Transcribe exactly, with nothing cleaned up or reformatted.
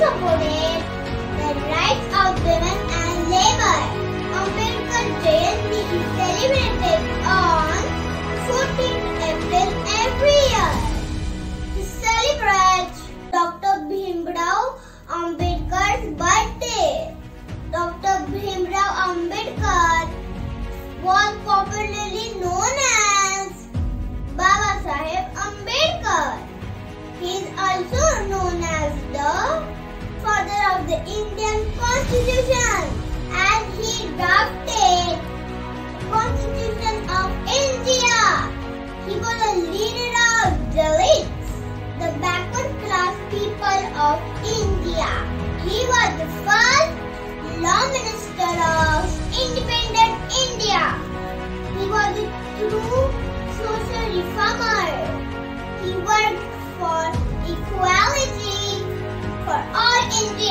supported the rights of women and labor. Ambedkar Jayanti is celebrated on fourteenth April every year. To celebrate Doctor Bhimrao Ambedkar's birthday, Doctor Bhimrao Ambedkar was popularly known as Baba Sahib Ambedkar. He is also known as the father of the Indian Constitution, and he drafted the Constitution of India. He was a leader of Dalits, the backward class people of India. He was the first law minister of independent India. He was a true social reformer. He worked for equality for all India.